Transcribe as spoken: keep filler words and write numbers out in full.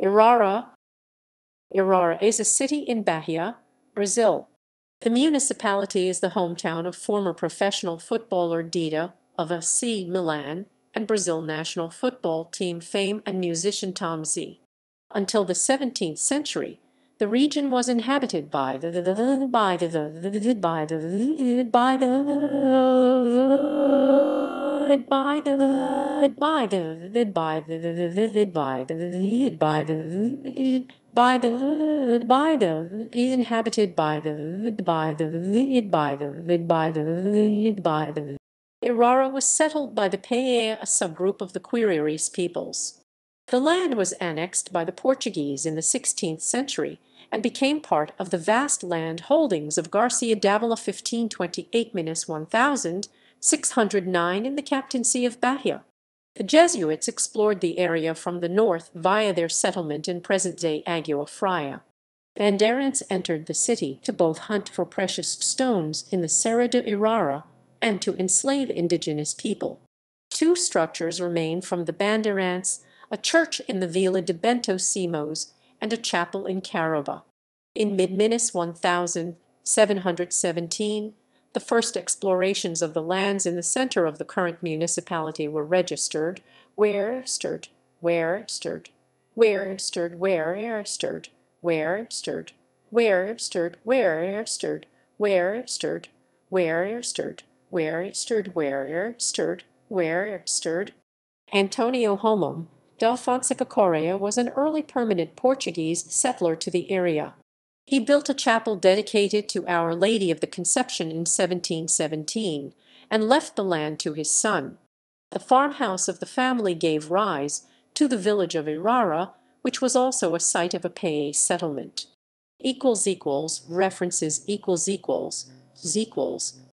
Irará. Irará is a city in Bahia, Brazil. The municipality is the hometown of former professional footballer Dida of A C Milan and Brazil national football team fame and musician Tom Zé. Until the seventeenth century, the region was inhabited by the by the by the by the by the by the by the by the by the by the by the inhabited by the by the by the by the by the Irará was settled by the Paiaiá, a subgroup of the Quiriris peoples. The land was annexed by the Portuguese in the sixteenth century and became part of the vast land holdings of Garcia d'Ávila fifteen twenty-eight to one thousand six hundred nine in the Captaincy of Bahia. The Jesuits explored the area from the north via their settlement in present-day Água Fria. Bandeirantes entered the city to both hunt for precious stones in the Serra de Irará and to enslave indigenous people. Two structures remain from the Bandeirantes, a church in the Vila de Bento Simões and a chapel in Caroba. In mid-seventeen seventeen, the first explorations of the lands in the center of the current municipality were registered, where stirred, where stirred, where stirred, where stirred, where stirred, where stirred, where stirred, where stirred, where stirred, where stirred, where stirred, where stirred. Antônio Homem da Fonseca Correia was an early permanent Portuguese settler to the area. He built a chapel dedicated to Our Lady of the Conception in seventeen seventeen and left the land to his son. The farmhouse of the family gave rise to the village of Irará, which was also a site of a Paiaiá settlement. References equals equals